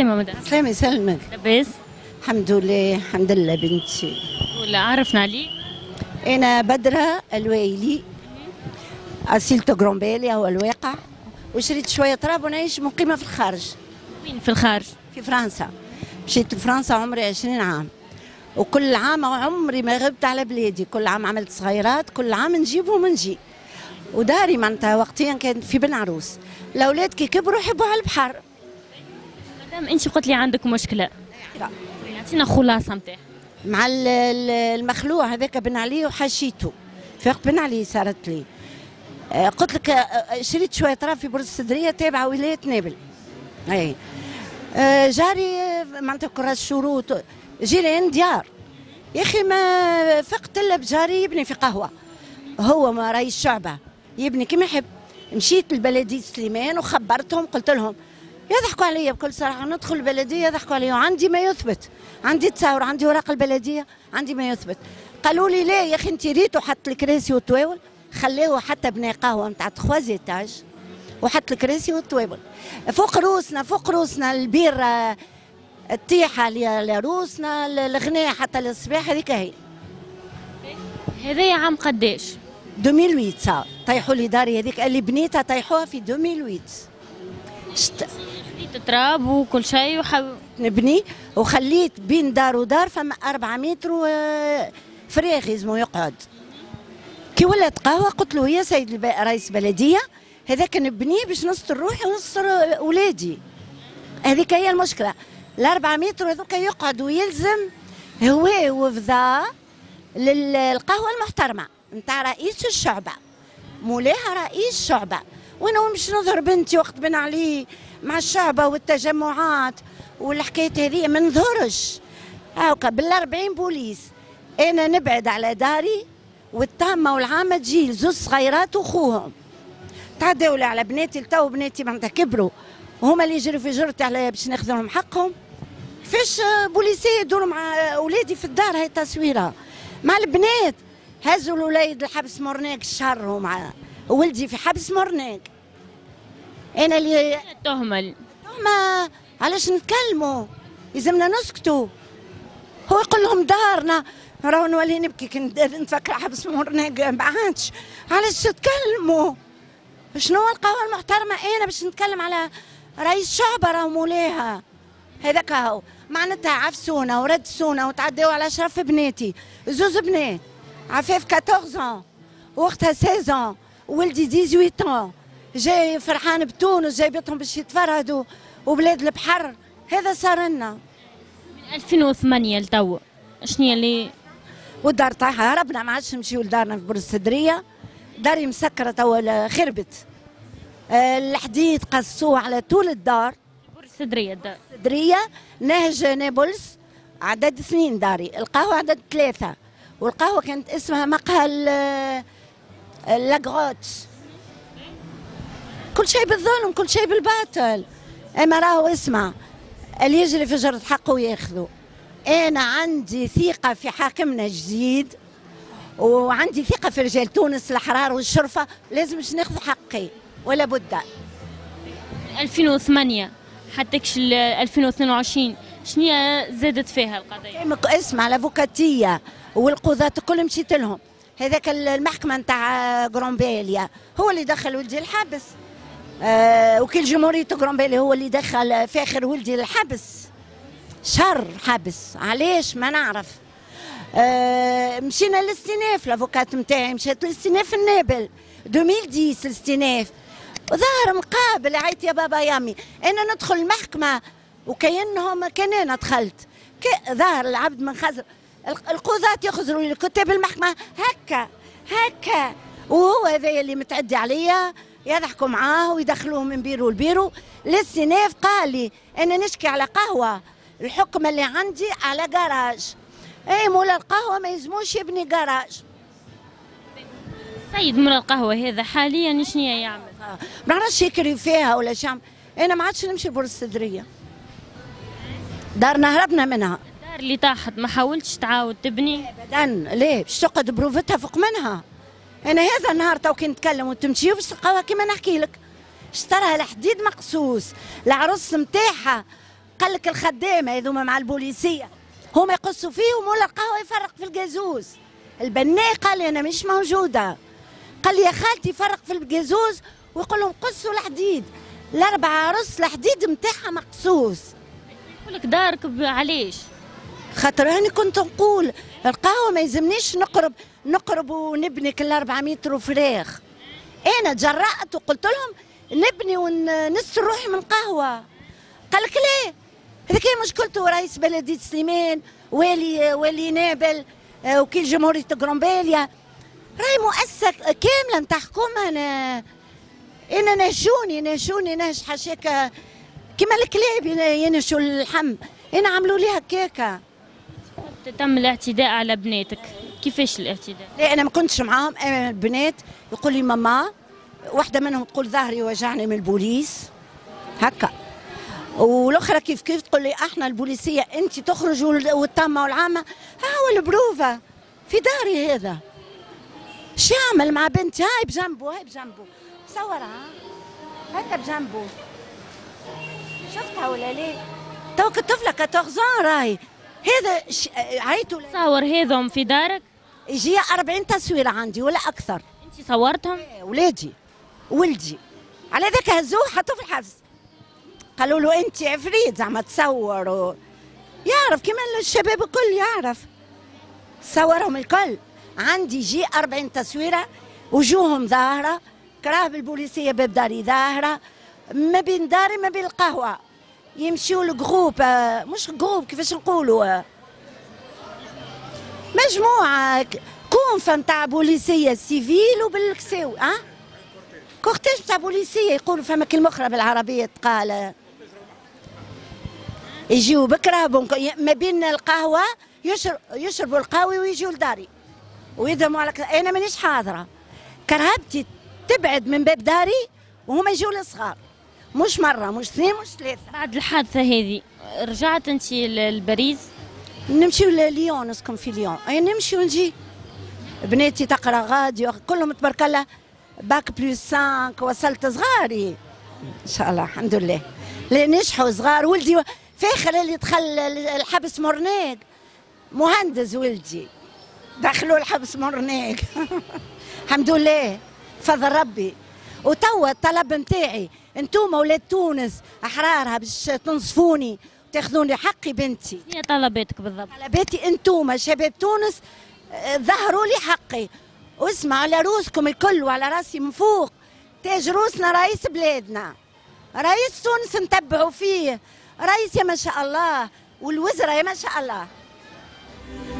عجيمة مدام. الله يسلمك. لاباس؟ الحمد لله الحمد لله بنتي. ولا عرفنا عليك؟ أنا بدرة الوايلي أصيلة قرمبالية هو الواقع، وشريت شوية تراب ونعيش مقيمة في الخارج. وين في الخارج؟ في فرنسا. مشيت لفرنسا عمري 20 عام، وكل عام عمري ما غبت على بلادي، كل عام عملت صغيرات، كل عام نجيبهم ونجي. وداري معناتها وقتيا كانت في بن عروس، الأولاد كي كبروا يحبوا على البحر. مدام أنت قلت لي عندك مشكلة. يعطينا خلاصة نتاعها. مع المخلوع هذاك بن علي وحشيته. فاق بن علي صارت لي. قلت لك شريت شوية تراب في برج السدرية تابعة ولاية نابل. أي. جاري معناتها كراس شروط جيران ديار. يا أخي ما فقت إلا بجاري يبني في قهوة. هو ما رئيس شعبة يبني كما يحب. مشيت لبلدية سليمان وخبرتهم قلت لهم يضحكوا عليا بكل صراحة، ندخل البلدية يضحكوا عليا، وعندي ما يثبت، عندي تصاور، عندي اوراق البلدية، عندي ما يثبت. قالوا لي لا يا أخي أنت ريتو حط الكراسي والطواول، خلاوه حتى بناء قهوة نتاع 3 إتاج وحط الكراسي والطواول. فوق روسنا فوق روسنا البيرة الطيحة لروسنا، الغناء حتى للصباح. هذيك هي. هذايا عام قداش؟ 2008 صار، طيحوا لي داري هذيك اللي بنيتها طيحوها في 2008. خليت تراب وكل شيء نبني، وخليت بين دار ودار فما 4 متر فراغ لازم يقعد. كي ولات قهوة قلت له يا سيد رئيس بلدية هذاك نبنيه باش نستر روحي ونستر أولادي. هذيك هي المشكلة، ال4 متر هذوك يقعد ويلزم هواه وفضاء للقهوة المحترمة نتاع رئيس الشعبة، مولاها رئيس شعبة. وانا مش نظهر بنتي وقت بن علي مع الشعبة والتجمعات والحكايات هذه ما نظهرش. هاكا بال40 بوليس انا نبعد على داري، والتامة والعامة تجي زوز صغيرات وخوهم تعداو لي على بناتي لتو، بناتي معناتها كبروا وهما اللي يجروا في جرتي عليا باش ناخذ لهم حقهم. كيفاش بوليسية يدوروا مع اولادي في الدار؟ هاي تصويرها مع البنات. هزوا الولاد الحبس مرناك الشهر، ومع ولدي في حبس مرناك. انا اللي التهمه علاش نتكلموا؟ لازمنا نسكتوا. هو يقول لهم دارنا، راهو نولي نبكي كي نتفكر حبس مرناك. ما عادش علاش تتكلموا؟ شنو القهوه المحترمه انا باش نتكلم على رئيس شعبه راهو مولاها هذاك؟ هو معناتها عفسونا وردسونا وتعداو على شرف بناتي. 2 بنات عفاف 14 وقتها 16، ولدي 18 جاي فرحان بتونس، جايبتهم باش يتفرهدوا وبلاد البحر. هذا صار لنا من 2008 لتوا. شنو اللي والدار طايحه؟ هربنا ما عادش نمشيو لدارنا في برج السدريه، داري مسكره توا خربت. الحديد قصوه على طول الدار. برج السدريه الدار السدريه نهج نابلس عدد 2 داري، القهوه عدد 3، والقهوه كانت اسمها مقهى اللاكغوت. كل شيء بالظلم كل شيء بالباطل. اما راهو اسمع اللي يجري في جرة حقه وياخذه. انا عندي ثقه في حاكمنا الجديد، وعندي ثقه في رجال تونس الحرار والشرفه، لازمش ناخذ حقي ولا بد. 2008 حتى كش 2022 شنو زادت فيها القضيه؟ اسمع الافوكاتيه والقضاة الكل مشيت لهم. هذاك المحكمة نتاع قرمباليا هو اللي دخل ولدي الحبس، وكيل جمهورية قرمباليا هو اللي دخل فاخر ولدي الحبس، شهر حبس. علاش ما نعرف. مشينا للاستئناف، الافوكات نتاعي مشات للاستئناف النابل 2010 الاستئناف، وظهر مقابل. عيط يا بابا يامي انا ندخل المحكمة وكأنهم كان انا دخلت. ظهر العبد من خزر، القضاة يخزروا لي كتاب المحكمة هكا هكا، وهو هذايا اللي متعدي عليا يضحكوا معاه ويدخلوه من بيرو لبيرو. للسناف قال لي أنا نشكي على قهوة، الحكم اللي عندي على جراج. أي مولا القهوة ما يلزموش يبني جراج. سيد مولا القهوة هذا حاليا شنو يعمل؟ ما نعرفش يكري فيها ولا شو يعمل. أنا ما عادش نمشي برج السدرية، دارنا هربنا منها. اللي طاحت ما حاولتش تعاود تبني ابدا؟ ليه باش تقعد بروفتها فوق منها؟ انا هذا النهار تو كي نتكلم وتمشيو باش تلقاوها كيما نحكي لك. اشتراها الحديد مقصوص، العروس نتاعها قال لك الخدامه هذوما مع البوليسيه هما يقصوا فيهم ولا لقاوه يفرق في الجازوز. البناء قال لي انا مش موجوده، قال لي يا خالتي فرق في الجازوز ويقول لهم قصوا الحديد، الاربعه عرس الحديد نتاعها مقصوص. يقول لك دارك علاش؟ خاطر هاني كنت نقول القهوه ما يلزمنيش نقرب ونبني كل 4 متر وفراخ. انا تجرأت وقلت لهم نبني ونستر روحي من قهوه. قال لك ليه؟ هذيك هي مشكلته رئيس بلديه سليمان والي نابل وكيل جمهوريه قرمباليا، راهي مؤسسه كامله نتاع حكومه. انا ناشوني ناش حشاكه كيما الكلاب ينشوا اللحم، انا عملوا لي هكاكا. تم الاعتداء على بناتك، كيفاش الاعتداء؟ لا انا ما كنتش معاهم، انا البنات يقول لي ماما، واحده منهم تقول ظهري وجعني من البوليس هكا، والاخرى كيف تقول لي احنا البوليسيه انت تخرج والطامه والعامه، ها والبروفه في داري. هذا شو يعمل مع بنتي؟ هاي بجنبه صورها هكا بجنبه، شفتها ولا لا؟ توك الطفله 14 راهي. هذا عيطوا صور هذهم في دارك؟ يجي 40 تصوير عندي ولا اكثر. انت صورتهم؟ ولادي ولدي على ذاك هزوه حطوه في الحبس، قالوا له انت عفريت زعما تصور يعرف كيما الشباب الكل يعرف، صورهم الكل عندي. جي 40 تصويره وجوههم ظاهره، كراب البوليسيه باب داري ظاهره، ما بين داري ما بين القهوه يمشيوا لجروب، مش جروب كيفاش نقولوا، مجموعه كونفه نتاع بوليسيه سيفيل وبالكساوي كورتيج نتاع بوليسيه، يقولوا فما كلمه اخرى بالعربيه تقال. يجيو بكرهبهم ما بين القهوه، يشربوا القهوه ويجيو لداري ويدهموا على انا مانيش حاضره، كرهبتي تبعد من باب داري وهما يجيو للصغار، مش مره مش اثنين مش ثلاثه. بعد الحادثه هذه رجعت انت لباريس؟ نمشيو لليون، نسكن في ليون، اي نمشي ونجي. بناتي تقرا غادي كلهم تبارك الله باك بلس 5، وصلت صغاري ان شاء الله الحمد لله، لا نجحوا صغار. ولدي فاخر اللي دخل الحبس مرناق، مهندس ولدي دخلوا الحبس مرناق الحمد لله بفضل ربي. وتوا الطلب نتاعي انتوما ولاد تونس احرارها باش تنصفوني وتاخذوني حقي بنتي. هي طلباتك بالضبط؟ طلباتي انتوما شباب تونس ظهروا لي حقي، واسمعوا على روسكم الكل وعلى راسي من فوق تاج روسنا رئيس بلادنا، رئيس تونس نتبعوا فيه، رئيس يا ما شاء الله والوزراء يا ما شاء الله.